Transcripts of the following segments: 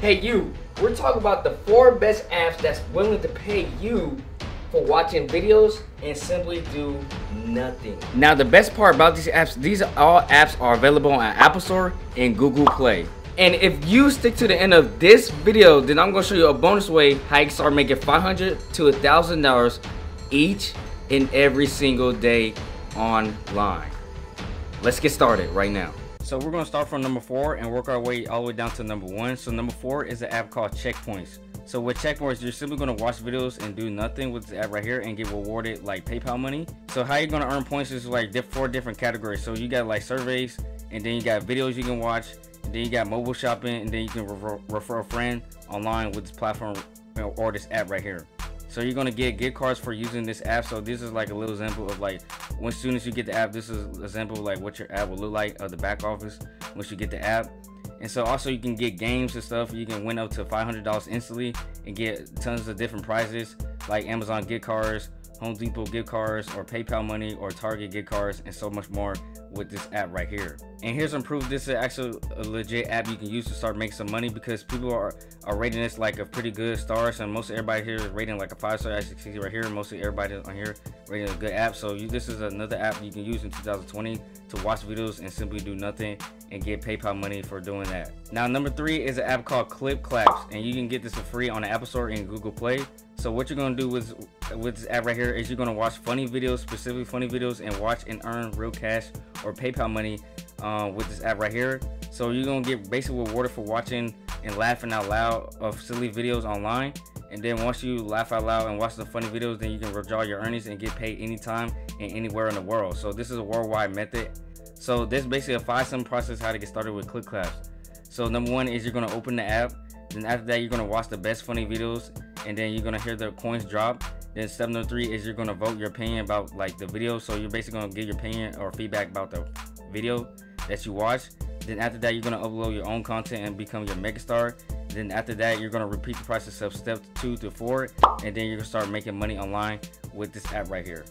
Hey you, we're talking about the 4 best apps that's willing to pay you for watching videos and simply do nothing. Now the best part about these apps, these are all apps are available on Apple Store and Google Play. And if you stick to the end of this video, then I'm gonna show you a bonus way how you can start making $500 to $1,000 each and every single day online. Let's get started right now. So we're gonna start from number 4 and work our way all the way down to number 1. So number 4 is an app called Checkpoints. So with Checkpoints, you're simply gonna watch videos and do nothing with this app right here and get rewarded like PayPal money. So how you're gonna earn points is like 4 different categories. So you got like surveys, and then you got videos you can watch, and then you got mobile shopping, and then you can refer a friend online with this platform or this app right here. So you're gonna get gift cards for using this app. So this is like a little example of like, once soon as you get the app, this is an example of like what your app will look like of the back office once you get the app. And so also you can get games and stuff. You can win up to $500 instantly and get tons of different prizes like Amazon gift cards, Home Depot gift cards, or PayPal money, or Target gift cards, and so much more with this app right here. And here's some proof this is actually a legit app you can use to start making some money, because people are rating this like a pretty good stars, and most everybody here is rating like a 5-star. As you can see right here, mostly everybody on here rating a good app. So this is another app you can use in 2020 to watch videos and simply do nothing and get PayPal money for doing that. Now number 3 is an app called ClipClaps, and you can get this for free on the Apple Store and Google Play. So what you're gonna do with this app right here is you're gonna watch funny videos, specifically funny videos, and watch and earn real cash or PayPal money with this app right here. So you're gonna get basically rewarded for watching and laughing out loud of silly videos online. And then once you laugh out loud and watch the funny videos, then you can withdraw your earnings and get paid anytime and anywhere in the world. So this is a worldwide method. So this is basically a 5-step process how to get started with ClipClaps. So number 1 is you're gonna open the app. Then after that, you're gonna watch the best funny videos, and then you're gonna hear the coins drop. Then step number 3 is you're gonna vote your opinion about like the video. So you're basically gonna give your opinion or feedback about the video that you watch. Then after that, you're gonna upload your own content and become your megastar. Then after that, you're gonna repeat the process of steps 2 to 4, and then you're gonna start making money online with this app right here.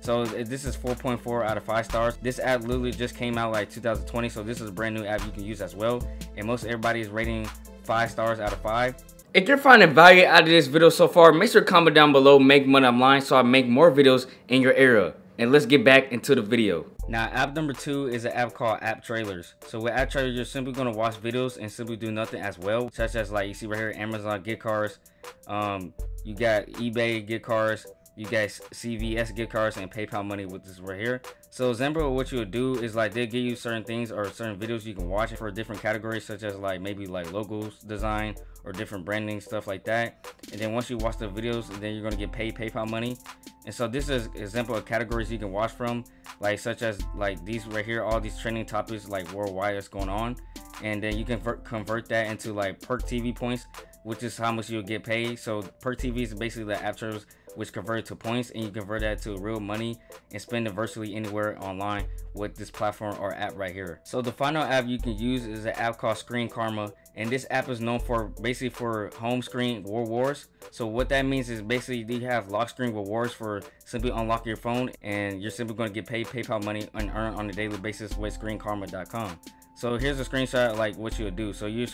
So this is 4.4 out of 5 stars. This app literally just came out like 2020, so this is a brand new app you can use as well. And most everybody is rating 5 stars out of 5. If you're finding value out of this video so far, make sure to comment down below, make money online, so I make more videos in your era. And let's get back into the video. Now app number 2 is an app called App Trailers. So with App Trailers, you're simply gonna watch videos and simply do nothing as well, such as like you see right here, Amazon gift cards, you got eBay gift cards, you got CVS gift cards, and PayPal money with this right here. So example of what you would do is like they'll give you certain things or certain videos you can watch for different categories, such as like maybe like logos design or different branding, stuff like that. And then once you watch the videos, then you're gonna get paid PayPal money. And so this is an example of categories you can watch from, like such as like these right here, all these trending topics like worldwide that's going on. And then you can convert that into like perk TV points, which is how much you'll get paid. So perk TV is basically the app trailers, which convert to points, and you convert that to real money and spend it virtually anywhere online with this platform or app right here. So the final app you can use is an app called Screen Karma, and this app is known for basically for home screen rewards. So what that means is basically you have lock screen rewards for simply unlock your phone, and you're simply going to get paid PayPal money and earn on a daily basis with ScreenKarma.com. So here's a screenshot like what you would do. So you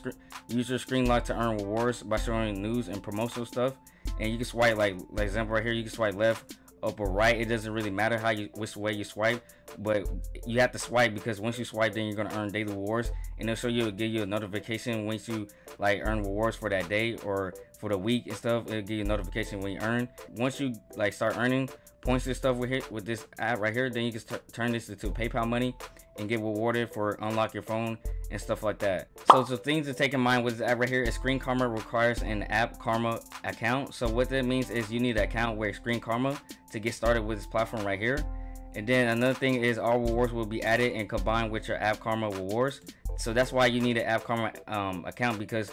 use your screen lock to earn rewards by showing news and promotional stuff. And you can swipe like example right here, you can swipe left, up, or right. It doesn't really matter how you, which way you swipe, but you have to swipe, because once you swipe, then you're gonna earn daily rewards, and it'll show you, it'll give you a notification once you like earn rewards for that day or for the week and stuff. It'll give you a notification when you earn. Once you like start earning points and stuff with this app right here, then you can turn this into PayPal money and get rewarded for unlock your phone and stuff like that. So the things to take in mind with this app right here is Screen Karma requires an App Karma account. So what that means is you need an account with Screen Karma to get started with this platform right here. And then another thing is all rewards will be added and combined with your App Karma rewards. So that's why you need an App Karma account, because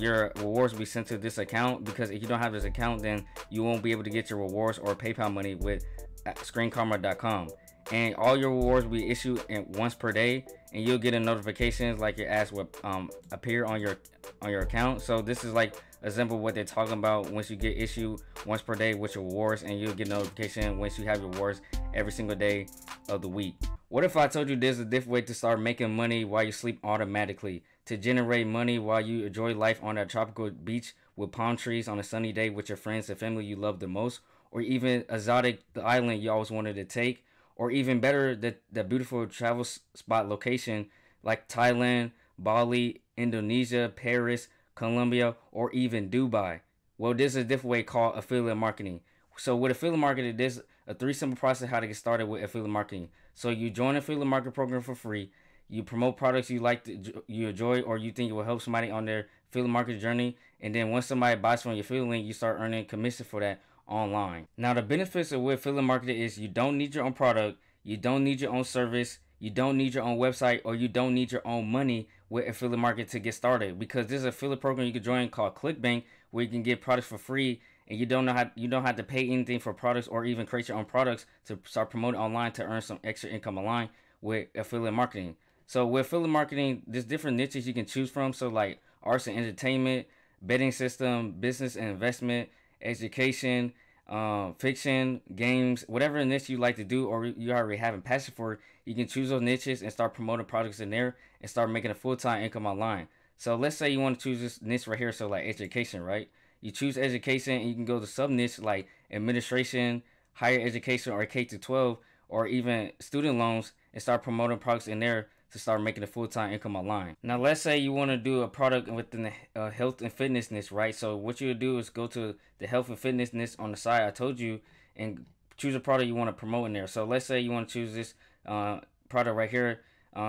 your rewards will be sent to this account, because if you don't have this account, then you won't be able to get your rewards or PayPal money with ScreenKarma.com. And all your rewards will be issued once per day, and you'll get a notification like your ads will appear on your account. So this is like a example of what they're talking about. Once you get issued once per day with your rewards, and you'll get a notification once you have your rewards every single day of the week. What if I told you there's a different way to start making money while you sleep automatically? to generate money while you enjoy life on a tropical beach with palm trees on a sunny day with your friends and family you love the most, or even exotic the island you always wanted to take, or even better, the beautiful travel spot location like Thailand, Bali, Indonesia, Paris, Colombia, or even Dubai. Well, this is a different way called affiliate marketing. So with affiliate marketing, there's a three simple process how to get started with affiliate marketing. So you join an affiliate marketing program for free. You promote products you like, you enjoy, or you think it will help somebody on their affiliate marketing journey. And then once somebody buys from your affiliate link, you start earning commission for that online. Now, the benefits of with affiliate marketing is you don't need your own product, you don't need your own service, you don't need your own website, or you don't need your own money with affiliate marketing to get started, because there's an affiliate program you can join called ClickBank where you can get products for free and you don't have to pay anything for products or even create your own products to start promoting online to earn some extra income online with affiliate marketing. So with affiliate marketing, there's different niches you can choose from. So like arts and entertainment, betting system, business and investment, education, fiction, games, whatever niche you like to do or you already have a passion for, you can choose those niches and start promoting products in there and start making a full-time income online. So let's say you want to choose this niche right here, so like education, right? You choose education and you can go to sub-niche like administration, higher education, or K-12, or even student loans, and start promoting products in there to start making a full-time income online. Now, let's say you want to do a product within the health and fitness niche, right? So what you would do is go to the health and fitness niche on the side I told you and choose a product you want to promote in there. So let's say you want to choose this product right here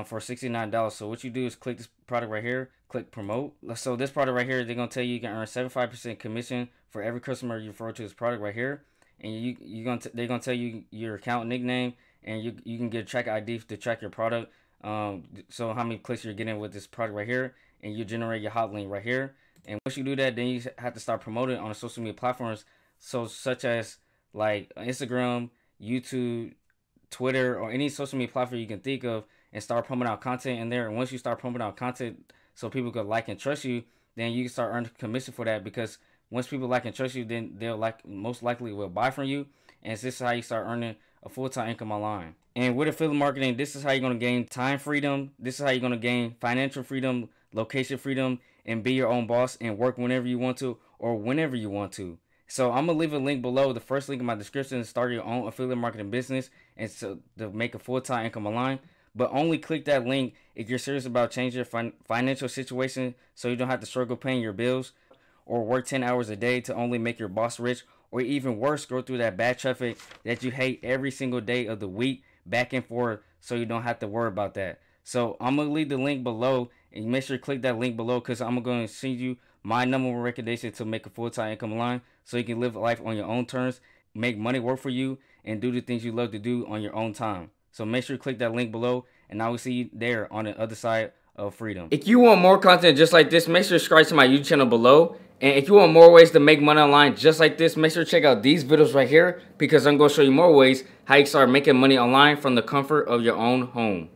for $69. So what you do is click this product right here, click promote. So this product right here, they're going to tell you you can earn 75% commission for every customer you refer to this product right here. And they're going to tell you your account nickname, and you can get a track ID to track your product. So how many clicks you're getting with this product right here, and you generate your hot link right here. And once you do that, then you have to start promoting on the social media platforms, so such as like Instagram, YouTube, Twitter, or any social media platform you can think of, and start promoting out content in there. And once you start promoting out content so people can like and trust you, then you can start earning commission for that, because once people like and trust you, then they'll most likely will buy from you. And this is how you start earning a full-time income online. And with affiliate marketing, this is how you're going to gain time freedom. This is how you're going to gain financial freedom, location freedom, and be your own boss and work whenever you want to or whenever you want to. So I'm going to leave a link below, the first link in my description, to start your own affiliate marketing business and so to make a full-time income online. But only click that link if you're serious about changing your financial situation, so you don't have to struggle paying your bills or work 10 hours a day to only make your boss rich, or even worse, go through that bad traffic that you hate every single day of the week, back and forth, so you don't have to worry about that. So I'm going to leave the link below, and make sure you click that link below, because I'm going to send you my #1 recommendation to make a full-time income online, so you can live life on your own terms, make money work for you, and do the things you love to do on your own time. So make sure you click that link below, and I will see you there on the other side of freedom. If you want more content just like this, make sure you subscribe to my YouTube channel below. And if you want more ways to make money online just like this, make sure to check out these videos right here, because I'm going to show you more ways how you start making money online from the comfort of your own home.